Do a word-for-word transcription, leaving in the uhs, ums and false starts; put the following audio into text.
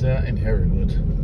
turns out in Hereford.